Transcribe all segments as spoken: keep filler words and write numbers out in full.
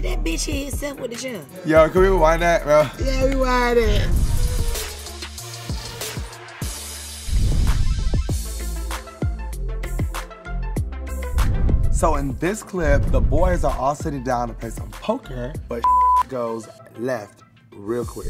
Did that bitch hit himself with the jump? Yo, can we rewind that, bro? Yeah, rewind that. So in this clip, the boys are all sitting down to play some poker, but goes left real quick.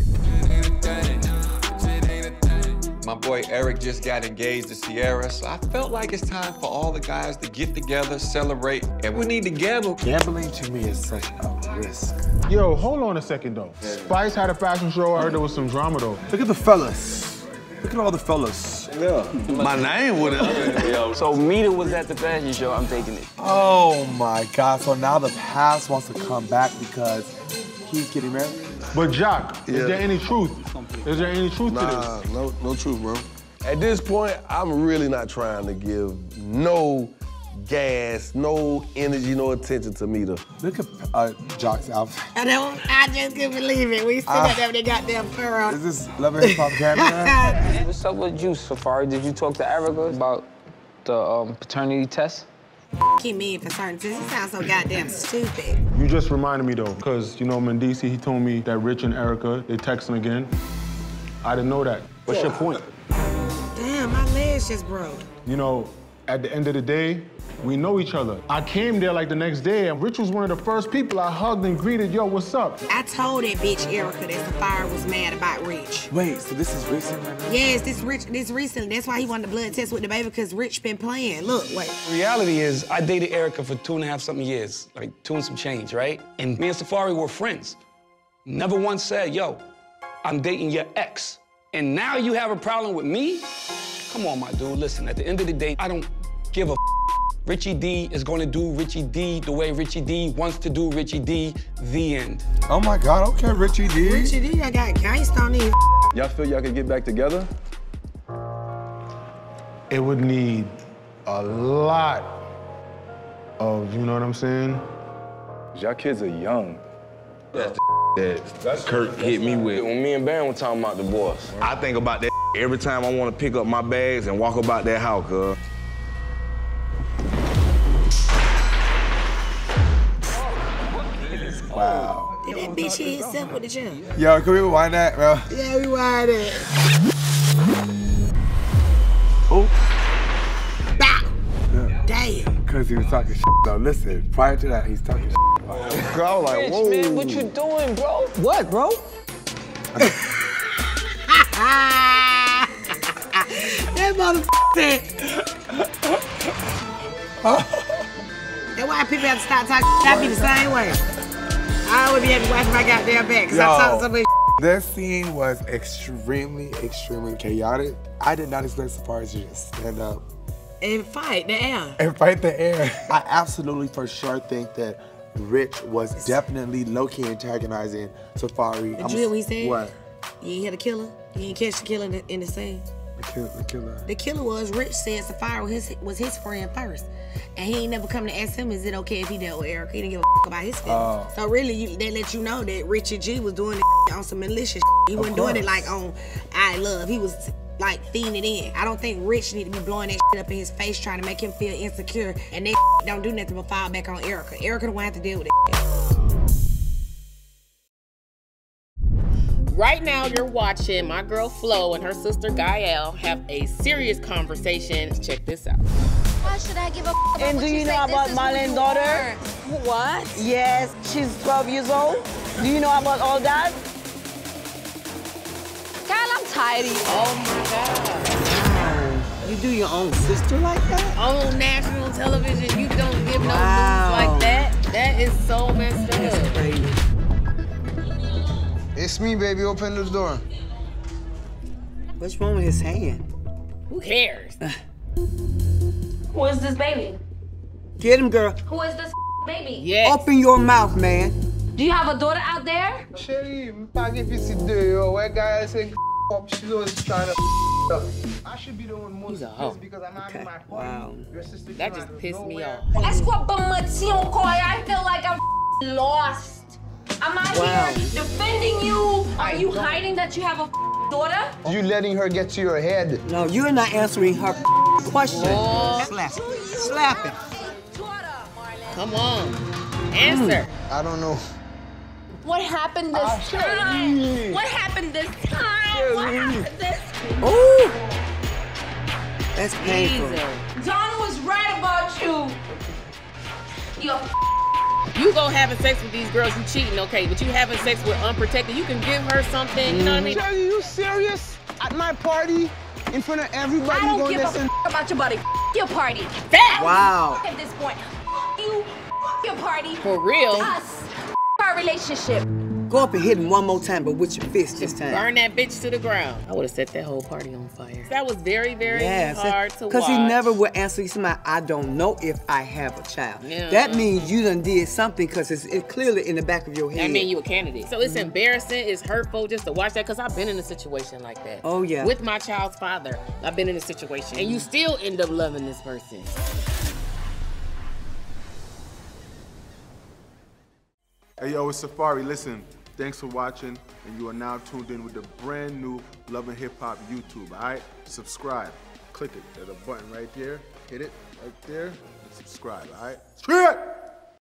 My boy Eric just got engaged to Sierra, so I felt like it's time for all the guys to get together, celebrate, and we need to gamble. Gambling to me is such a risk. Yo, hold on a second though. Yeah. Spice had a fashion show, I heard there was some drama though. Look at the fellas. Look at all the fellas. Yeah. My name would have. So Meeta was at the fashion show, I'm taking it. Oh my God, so now the past wants to come back because he's getting married. But Jock, yeah. is there any truth? Is there any truth nah, to this? No, no truth, bro. At this point, I'm really not trying to give no gas, no energy, no attention to Meeta. Look at uh, Jock's outfit. I don't, I just couldn't believe it. We still uh, got that with that goddamn pearl. Is this Love and Hip Hop camera? What's up with you, Safaree? Did you talk to Erica about the um, paternity test? He mean for certain things. He sounds so goddamn stupid. You just reminded me though, because you know Mendici, he told me that Rich and Erica, they texting again. I didn't know that. What's yeah. your point? Damn, my legs just broke. You know, at the end of the day, we know each other. I came there like the next day, and Rich was one of the first people I hugged and greeted. Yo, what's up? I told that bitch Erica that Safaree was mad about Rich. Wait, so this is recent right now? Yes, this Rich, this recent. That's why he wanted the blood test with the baby, because Rich been playing. Look, wait. The reality is, I dated Erica for two and a half something years, like two and some change, right? And me and Safaree were friends. Never once said, yo, I'm dating your ex. And now you have a problem with me? Come on, my dude, listen, at the end of the day, I don't give a Richie D is gonna do Richie D the way Richie D wants to do Richie D, the end. Oh my God, okay, Richie D. Richie D, I got gangsta on these. Y'all feel y'all can get back together? It would need a lot of, you know what I'm saying? Y'all kids are young. That's the that that's Kurt that's hit me with. When me and Baron were talking about the boss, I think about that every time I wanna pick up my bags and walk about that house, girl. Wow. Did that bitch hit himself with the gym? Yo, can we rewind that, bro? Yeah, rewind it. Oh. Bow. Yeah. Damn. Because he was talking shit, though. Listen, prior to that, he's talking shit. Wow. Girl, I was like, Rich, whoa. Man, what you doing, bro? What, bro? That motherfucker. That's why people have to stop talking shit. I be the same way. I would be able to watch my goddamn back because I talked so much. This scene was extremely, extremely chaotic. I did not expect Safaree to just stand up and fight the air. And fight the air. I absolutely for sure think that Rich was it's... definitely low-key antagonizing Safaree. Did you hear what he said? What? You ain't hear the killer? You ain't catch the killer in the, in the scene? The killer, the killer. The killer was Rich said Safaree was his, was his friend first. And he ain't never come to ask him, is it okay if he dealt with Eric? He didn't give a f about his feelings. Oh. So really, you, they let you know that Richie G was doing it on some malicious shit. He wasn't doing it like on I Love. He was like fiending in. I don't think Rich need to be blowing that shit up in his face trying to make him feel insecure. And that shit don't do nothing but fall back on Erica. Erica don't have to deal with that shit. Right now, you're watching my girl Flo and her sister Gael have a serious conversation. Check this out. Why should I give a f and do you, you know about Marlene's daughter? Are. What? Yes, she's twelve years old. Do you know about all that? God, I'm tired of you. Oh my God. Wow. You do your own sister like that? On national television, you don't give no wow. news like that. That is so messed up. That's crazy. It's me, baby. Open this door. What's wrong with his hand? Who cares? Who is this baby? Get him, girl. Who is this baby? Yes. Open your mouth, man. Do you have a daughter out there? Sherry, I'm not going to do yo. White guy saying up. She's always trying to up. I should be the one most pissed because I'm not in my party. Wow. Your sister that just pissed me off. I feel like I'm lost. Am I wow. here defending you? Are you hiding that you have a daughter? You letting her get to your head. No, you're not answering her question. Whoa. Slap it. Slap it. Come on. Answer. Mm. I don't know. What happened this ah, time? Shit. What happened this time? Shit. What happened this time? Ooh. That's painful. Jesus. Donna was right about you. You're You go having sex with these girls, you cheating, okay, but you having sex with unprotected, you can give her something, you know what I mean? Shelly, you serious? At my party, in front of everybody, I don't give listen. a f about your buddy. F your party. That wow. At this point, f you, f your party. For real. Us, f our relationship. Go up and hit him one more time, but with your fist this time. Burn that bitch to the ground. I would have set that whole party on fire. That was very, very yes, hard that, to watch. Because he never would answer you. Somebody, I don't know if I have a child. Yeah. That means you done did something because it's it clearly in the back of your head. That means you a candidate. So it's mm-hmm. embarrassing, it's hurtful just to watch that because I've been in a situation like that. Oh, yeah. With my child's father, I've been in a situation. And you still end up loving this person. Hey, yo, it's Safaree. Listen. Thanks for watching, and you are now tuned in with the brand new Love and Hip Hop YouTube, all right? Subscribe, click it, there's a button right there, hit it right there, and subscribe, all right? Cheer it!